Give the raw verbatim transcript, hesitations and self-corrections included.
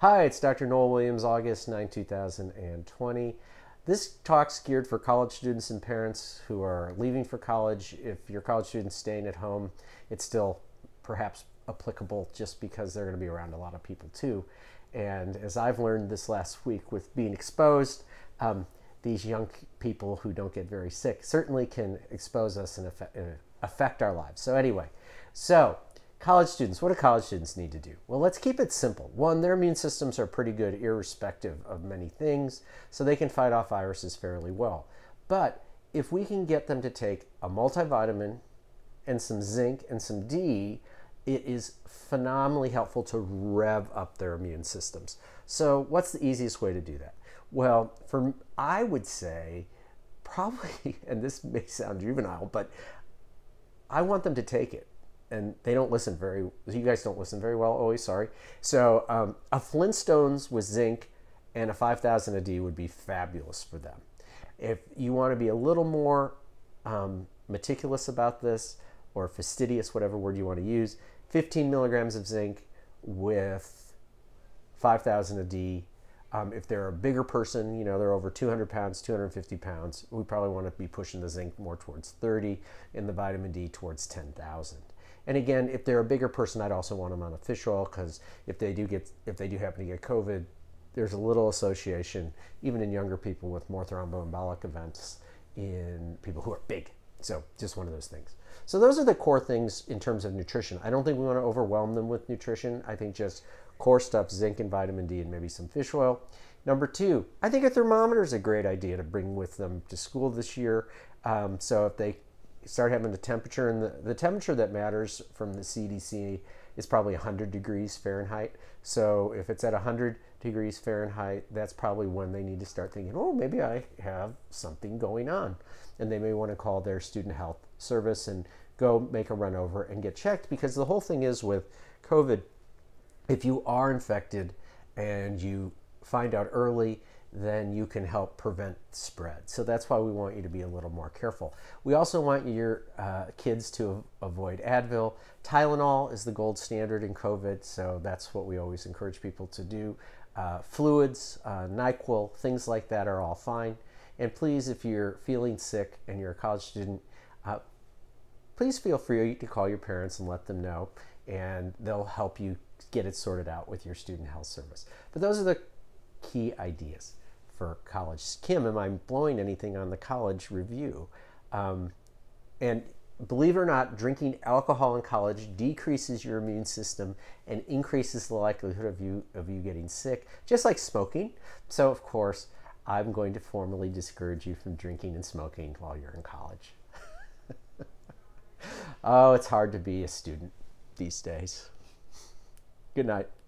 Hi, it's Doctor Noel Williams, August ninth, two thousand twenty. This talk's geared for college students and parents who are leaving for college. If your college student's staying at home, it's still perhaps applicable just because they're going to be around a lot of people too. And as I've learned this last week with being exposed, um, these young people who don't get very sick certainly can expose us and affect our lives. So anyway, so college students, what do college students need to do? Well, let's keep it simple. One, their immune systems are pretty good irrespective of many things, so they can fight off viruses fairly well. But if we can get them to take a multivitamin and some zinc and some D, it is phenomenally helpful to rev up their immune systems. So what's the easiest way to do that? Well, for I would say probably, and this may sound juvenile, but I want them to take it. And they don't listen very, you guys don't listen very well, always, sorry. So um, a Flintstones with zinc and a five thousand a D would be fabulous for them. If you want to be a little more um, meticulous about this, or fastidious, whatever word you want to use, fifteen milligrams of zinc with five thousand a D. Um, if they're a bigger person, you know, they're over two hundred pounds, two hundred fifty pounds, we probably want to be pushing the zinc more towards thirty and the vitamin D towards ten thousand. And again, if they're a bigger person, I'd also want them on a fish oil, because if they do get, if they do happen to get COVID, there's a little association, even in younger people, with more thromboembolic events in people who are big. So just one of those things. So those are the core things in terms of nutrition. I don't think we want to overwhelm them with nutrition. I think just core stuff, zinc and vitamin D and maybe some fish oil. Number two, I think a thermometer is a great idea to bring with them to school this year. Um, so if they start having the temperature, and the, the temperature that matters from the C D C is probably one hundred degrees Fahrenheit. So if it's at one hundred degrees Fahrenheit, that's probably when they need to start thinking, oh, maybe I have something going on. And they may want to call their student health service and go make a run over and get checked, because the whole thing is with COVID, if you are infected and you find out early, then you can help prevent spread. So that's why we want you to be a little more careful. We also want your uh, kids to avoid Advil. Tylenol is the gold standard in COVID, so that's what we always encourage people to do. Uh, fluids, uh, NyQuil, things like that are all fine. And please, if you're feeling sick and you're a college student, uh, please feel free to call your parents and let them know, and they'll help you get it sorted out with your student health service. But those are the key ideas for college. Kim, am I blowing anything on the college review? Um, and believe it or not, drinking alcohol in college decreases your immune system and increases the likelihood of you of you getting sick, just like smoking. So of course, I'm going to formally discourage you from drinking and smoking while you're in college. Oh, it's hard to be a student these days. Good night.